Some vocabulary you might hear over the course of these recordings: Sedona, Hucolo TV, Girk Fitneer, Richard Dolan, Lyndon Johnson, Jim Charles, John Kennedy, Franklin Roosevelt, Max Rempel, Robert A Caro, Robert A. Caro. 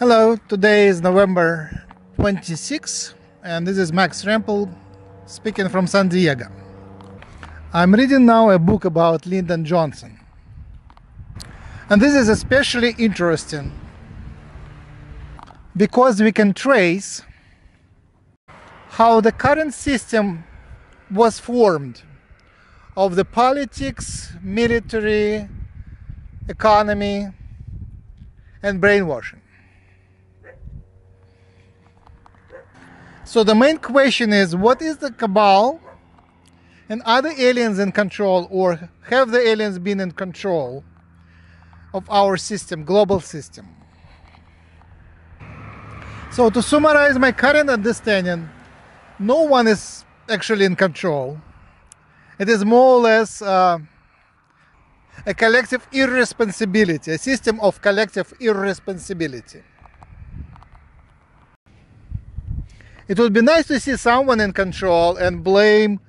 Hello, today is November 26th and this is Max Rempel speaking from San Diego. I'm reading now a book about Lyndon Johnson, and this is especially interesting because we can trace how the current system was formed of the politics, military, economy and brainwashing. So the main question is, what is the cabal, and are the aliens in control, or have the aliens been in control of our system, global system? So to summarize my current understanding, no one is actually in control. It is more or less a collective irresponsibility, a system of collective irresponsibility. It would be nice to see someone in control and blame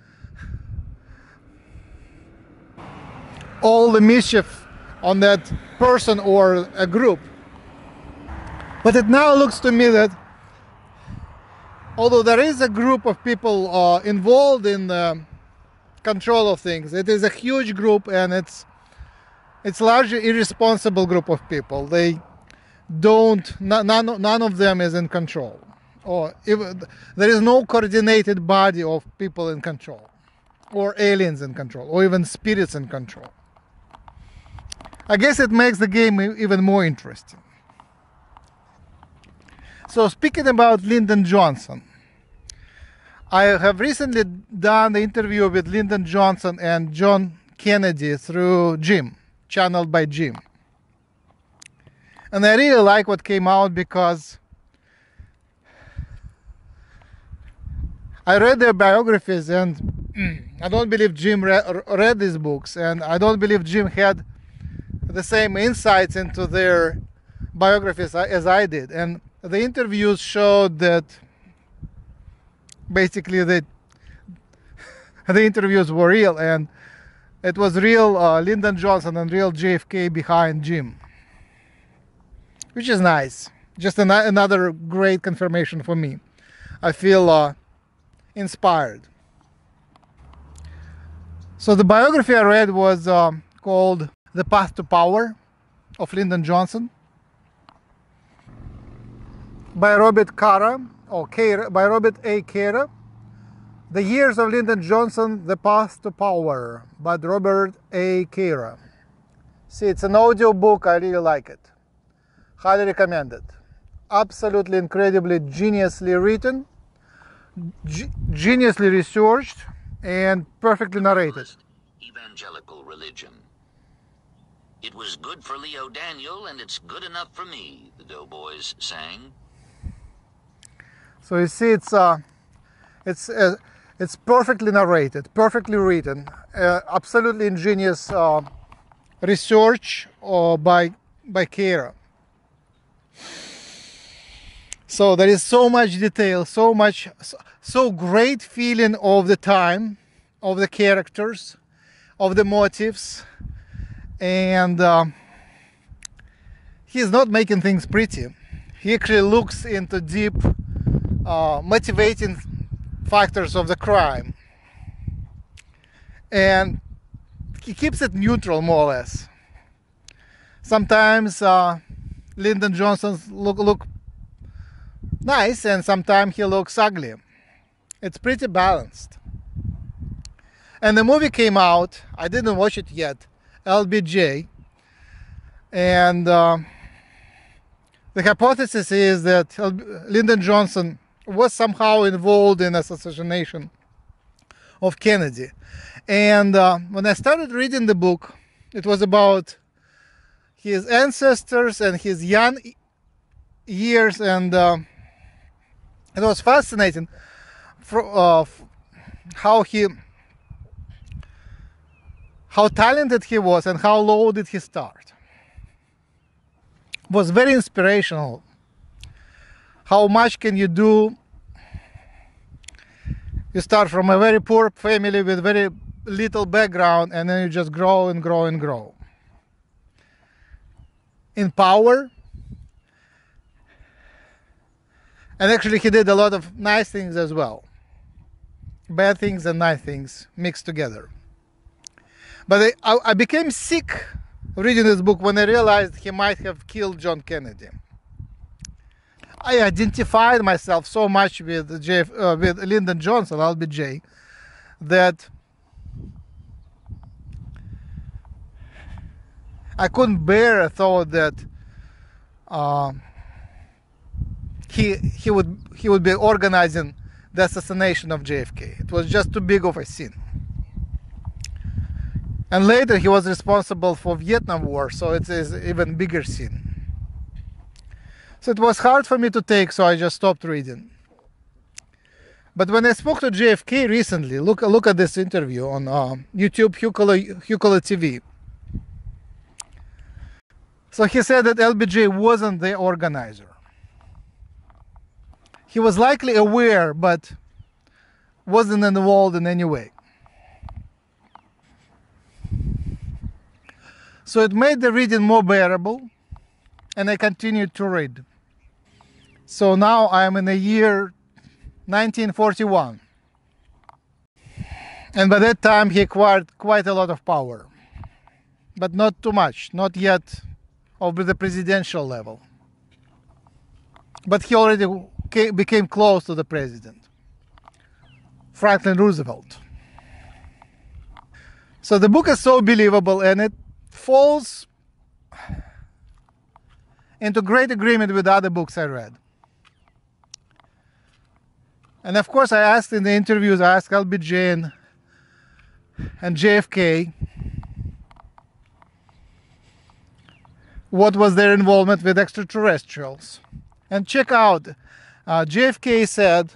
all the mischief on that person or a group. But it now looks to me that although there is a group of people involved in the control of things, it is a huge group, and it's largely irresponsible group of people. They don't, none of them is in control. Or if there is no coordinated body of people in control, or aliens in control, or even spirits in control. I guess it makes the game even more interesting. So speaking about Lyndon Johnson, I have recently done the interview with Lyndon Johnson and John Kennedy through Jim, channeled by Jim. And I really like what came out, because I read their biographies, and I don't believe Jim read these books, and I don't believe Jim had the same insights into their biographies as I did. And the interviews showed that basically the interviews were real, and it was real Lyndon Johnson and real JFK behind Jim, which is nice. Just another great confirmation for me. I feel inspired. So the biography I read was called The Path to Power of Lyndon Johnson by Robert A. Caro. The Years of Lyndon Johnson, The Path to Power by Robert A. Caro. See, it's an audio book. I really like it. Highly recommend it. Absolutely incredibly geniusly written, geniusly researched, and perfectly narrated. Evangelical religion. It was good for Leo Daniel, and it's good enough for me, the Doughboys sang. So you see, it's perfectly narrated, perfectly written, absolutely ingenious research by Caro. So there is so much detail, so great feeling of the time, of the characters, of the motives, and he's not making things pretty. He actually looks into deep motivating factors of the crime, and he keeps it neutral, more or less. Sometimes Lyndon Johnson's look nice, and sometimes he looks ugly. It's pretty balanced. And the movie came out. I didn't watch it yet, LBJ, and the hypothesis is that Lyndon Johnson was somehow involved in assassination of Kennedy. And when I started reading the book, it was about his ancestors and his young years, and it was fascinating how talented he was and how low did he start. It was very inspirational. How much can you do? You start from a very poor family with very little background, and then you just grow and grow and grow. In power, And actually he did a lot of nice things as well. Bad things and nice things mixed together. But I became sick reading this book when I realized he might have killed John Kennedy. I identified myself so much with Lyndon Johnson, I'll be Jay, that I couldn't bear a thought that he would be organizing the assassination of JFK. It was just too big of a sin. And later he was responsible for Vietnam War, so it is even bigger sin. So it was hard for me to take, so I just stopped reading. But when I spoke to JFK recently, look at this interview on YouTube, Hucolo TV. So he said that LBJ wasn't the organizer. He was likely aware, but wasn't involved in any way. So it made the reading more bearable, and I continued to read. So now I am in the year 1941. And by that time he acquired quite a lot of power, but not too much, not yet over the presidential level. But he already became close to the president, Franklin Roosevelt. So the book is so believable, and it falls into great agreement with other books I read. And of course I asked in the interviews, I asked LBJ and JFK, what was their involvement with extraterrestrials. And check out, JFK said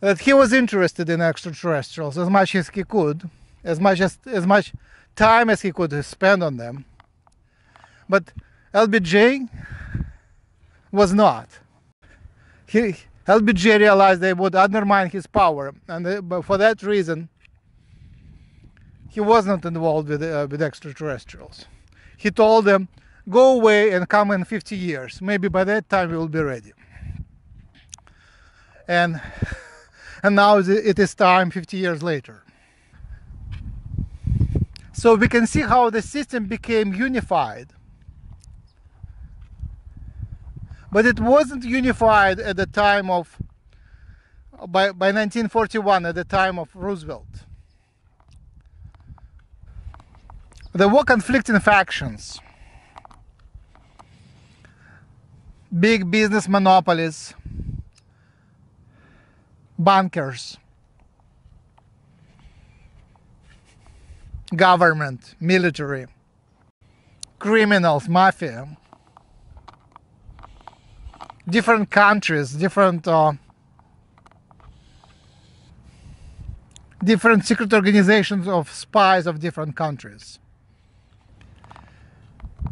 that he was interested in extraterrestrials as much as he could, as much time as he could spend on them. But LBJ was not. LBJ realized they would undermine his power, and but for that reason he was not involved with extraterrestrials. He told them, go away and come in 50 years. Maybe by that time we will be ready. And now it is time, 50 years later. So we can see how the system became unified. But it wasn't unified at the time of, by 1941, at the time of Roosevelt. There were conflicting factions, big business monopolies, bankers, government, military, criminals, mafia, different countries, different secret organizations of spies of different countries.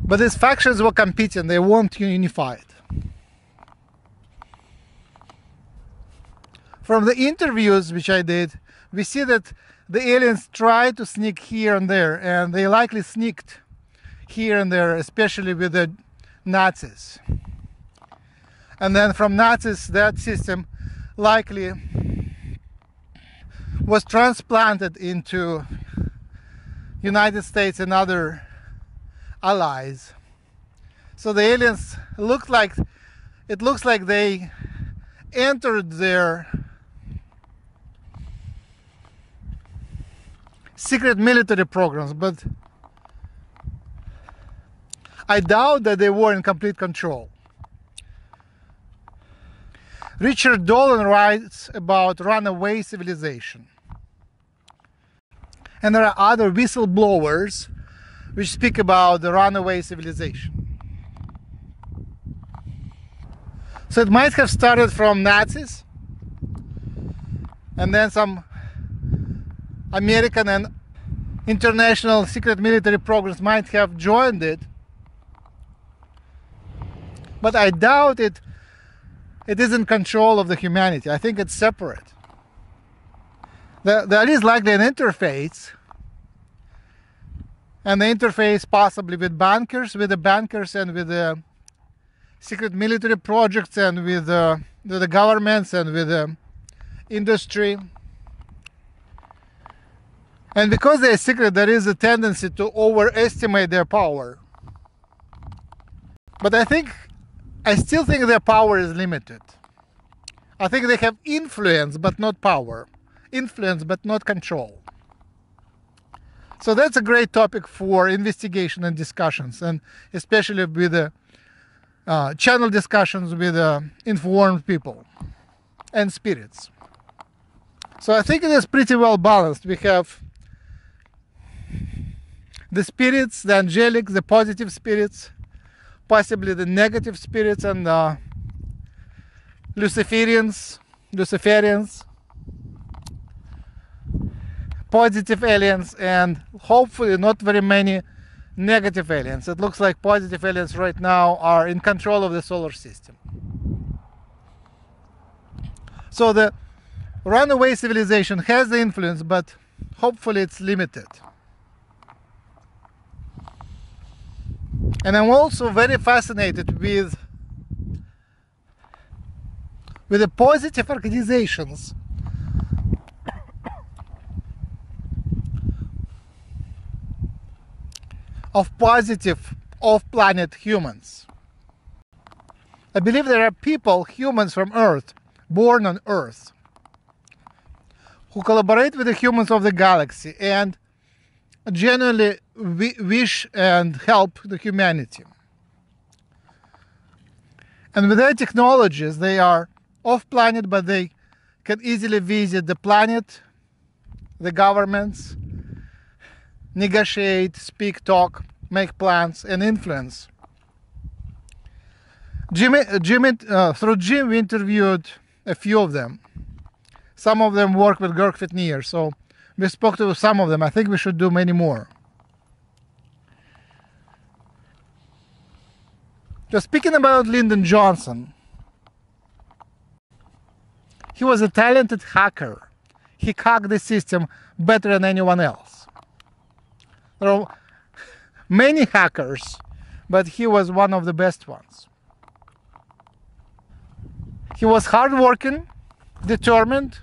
But these factions were competing, they weren't unified. From the interviews which I did, we see that the aliens tried to sneak here and there, and they likely sneaked here and there, especially with the Nazis. And then from Nazis, that system likely was transplanted into United States and other allies. So the aliens looks like they entered their secret military programs, but I doubt that they were in complete control. Richard Dolan writes about runaway civilization. And there are other whistleblowers which speak about the runaway civilization. So it might have started from Nazis, and then some American and international secret military programs might have joined it. But I doubt it is in control of the humanity. I think it's separate. There is likely an interface, and the interface possibly with the bankers and with the secret military projects and with the governments and with industry. And because they are secret, there is a tendency to overestimate their power. But I still think their power is limited. I think they have influence, but not power. Influence, but not control. So that's a great topic for investigation and discussions, and especially with channel discussions with informed people and spirits. So I think it is pretty well balanced. We have the spirits, the angelic, the positive spirits, possibly the negative spirits, and Luciferians, positive aliens, and hopefully not very many negative aliens. It looks like positive aliens right now are in control of the solar system. So the runaway civilization has the influence, but hopefully it's limited. And I'm also very fascinated with the positive organizations of positive off-planet humans. I believe there are people, humans from Earth, born on Earth, who collaborate with the humans of the galaxy and genuinely wish and help the humanity. And with their technologies, they are off-planet, but they can easily visit the planet, the governments, negotiate, speak, talk, make plans, and influence. Through Jim, we interviewed a few of them. Some of them work with Girk Fitneer, so we spoke to some of them. I think we should do many more. Just speaking about Lyndon Johnson, he was a talented hacker. He hacked the system better than anyone else. There are many hackers, but he was one of the best ones. He was hardworking, determined,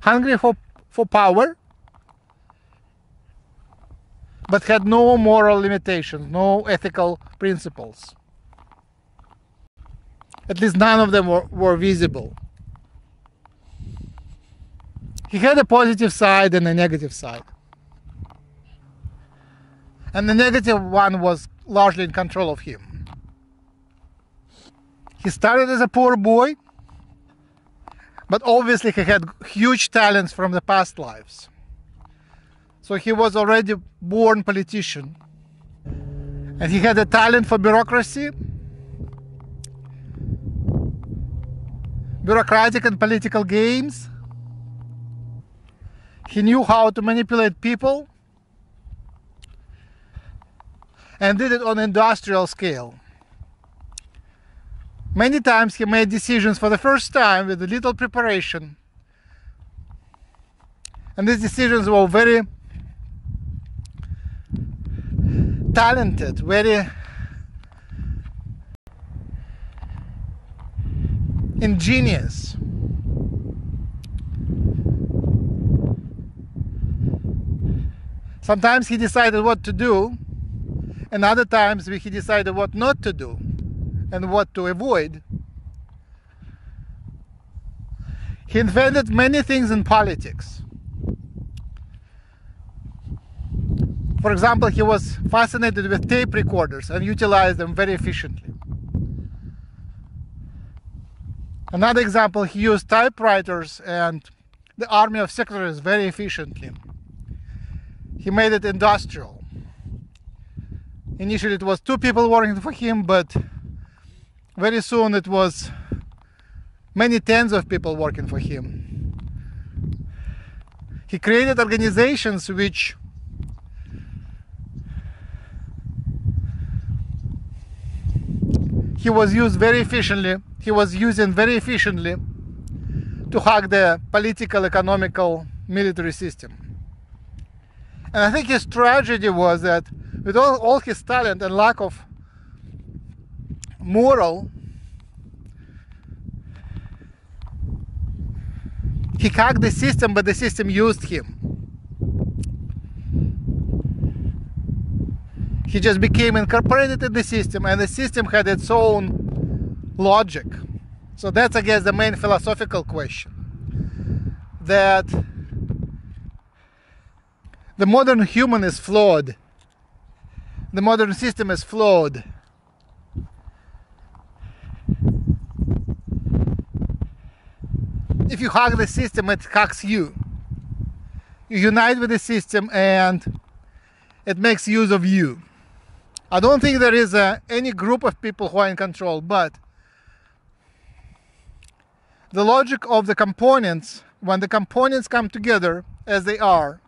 hungry for power, but had no moral limitations, no ethical principles. At least none of them were visible. He had a positive side and a negative side. And the negative one was largely in control of him. He started as a poor boy, but obviously he had huge talents from the past lives. So he was already born politician. And he had a talent for bureaucracy, bureaucratic and political games. He knew how to manipulate people and did it on an industrial scale. Many times he made decisions for the first time with little preparation. And these decisions were very talented, very ingenious. Sometimes he decided what to do, and other times he decided what not to do and what to avoid. He invented many things in politics. For example, he was fascinated with tape recorders and utilized them very efficiently. Another example, he used typewriters and the army of secretaries very efficiently. He made it industrial. Initially it was two people working for him, but very soon it was many tens of people working for him. He created organizations which he was using very efficiently to hack the political, economical, military system. And I think his tragedy was that with all his talent and lack of moral, he hacked the system, but the system used him. He just became incorporated in the system, and the system had its own logic. So that's, I guess, the main philosophical question. That the modern human is flawed. The modern system is flawed. If you hack the system, it hacks you. You unite with the system and it makes use of you. I don't think there is any group of people who are in control, but the logic of the components, when the components come together as they are,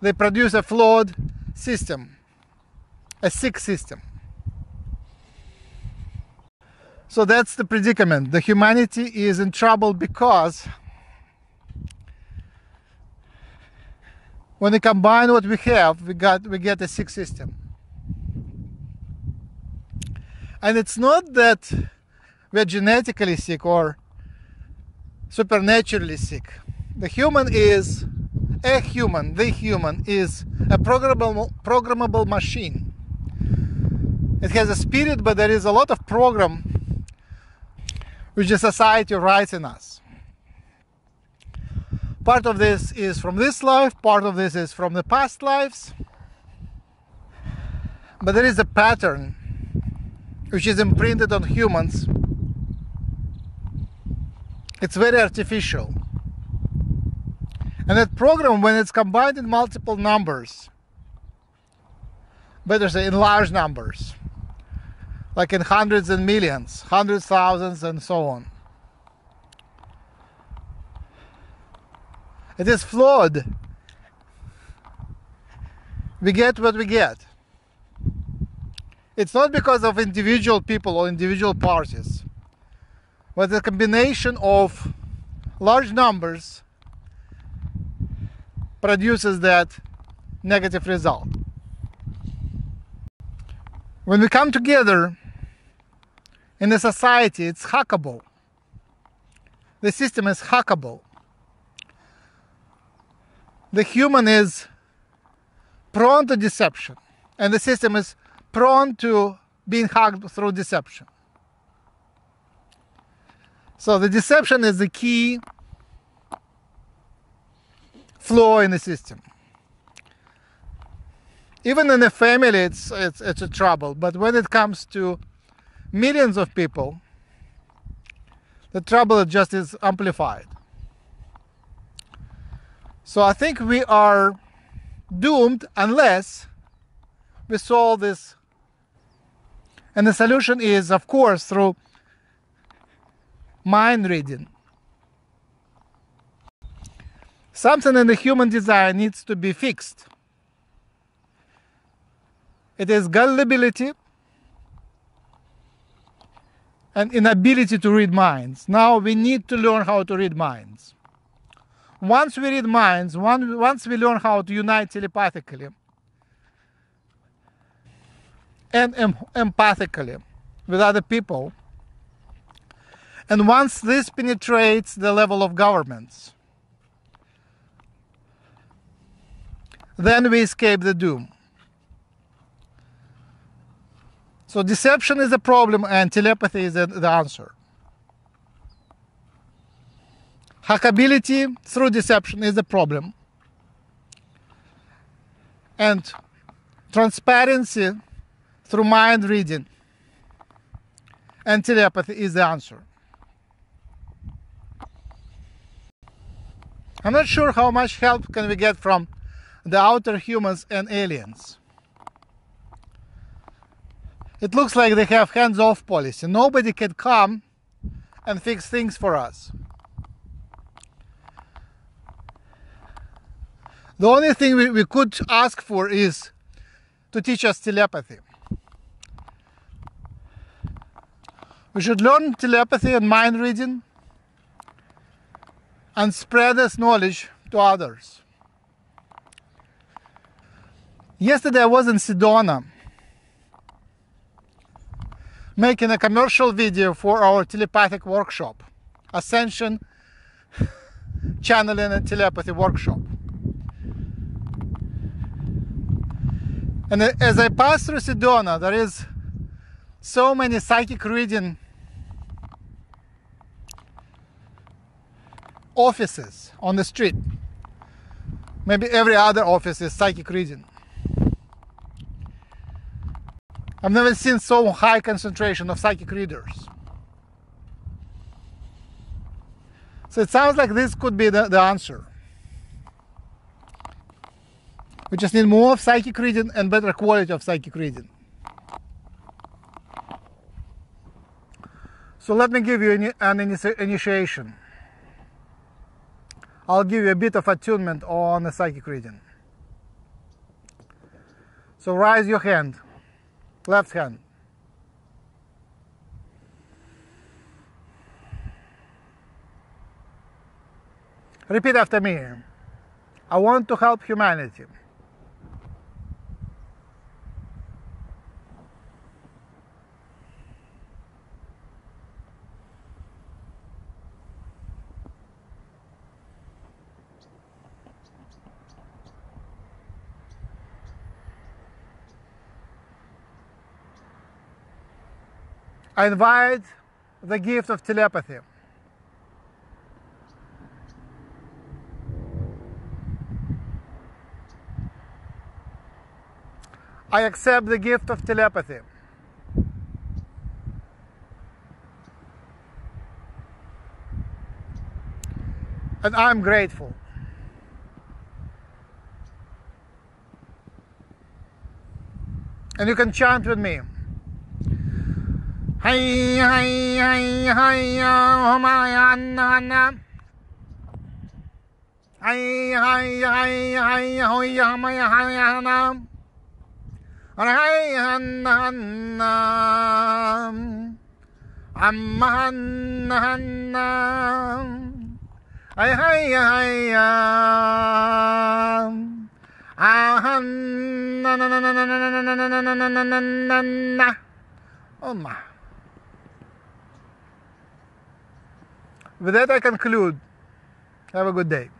they produce a flawed system, a sick system. So that's the predicament. The humanity is in trouble because when we combine what we have, we get a sick system. And it's not that we're genetically sick or supernaturally sick. The human is a programmable machine. It has a spirit, but there is a lot of program which the society writes in us. Part of this is from this life, part of this is from the past lives. But there is a pattern which is imprinted on humans. It's very artificial. And that program, when it's combined in multiple numbers, better say in large numbers, like in hundreds and millions, hundreds, thousands, and so on. It is flawed. We get what we get. It's not because of individual people or individual parties, but the combination of large numbers produces that negative result. When we come together in a society, it's hackable. The system is hackable. The human is prone to deception, and the system is prone to being hacked through deception. So the deception is the key flaw in the system. Even in a family, it's a trouble. But when it comes to millions of people, the trouble just is amplified. So I think we are doomed unless we solve this. And the solution is, of course, through mind reading. Something in the human design needs to be fixed. It is gullibility and inability to read minds. Now we need to learn how to read minds. Once we read minds, once we learn how to unite telepathically and empathically with other people, and once this penetrates the level of governments, then we escape the doom. So deception is a problem and telepathy is the answer. Hackability through deception is a problem. And transparency through mind reading and telepathy is the answer. I'm not sure how much help can we get from the outer humans and aliens. It looks like they have hands-off policy. Nobody can come and fix things for us. The only thing we could ask for is to teach us telepathy. We should learn telepathy and mind reading and spread this knowledge to others. Yesterday I was in Sedona making a commercial video for our telepathic workshop, Ascension Channeling and Telepathy workshop. And as I pass through Sedona, there is so many psychic reading offices on the street. Maybe every other office is psychic reading. I've never seen so high concentration of psychic readers. So it sounds like this could be the answer. We just need more of psychic reading and better quality of psychic reading. So let me give you an initiation. I'll give you a bit of attunement on the psychic reading. So raise your hand, left hand. Repeat after me. I want to help humanity. I invite the gift of telepathy. I accept the gift of telepathy. And I'm grateful. And you can chant with me. Hey, hey, hey, hey, oh my Anna. Hey, hey, hey, hey, oh my Anna. Hey, Anna, Anna. I'm Anna, Anna. Hey, hey, hey, Anna, Anna, oh my. With that I conclude. Have a good day.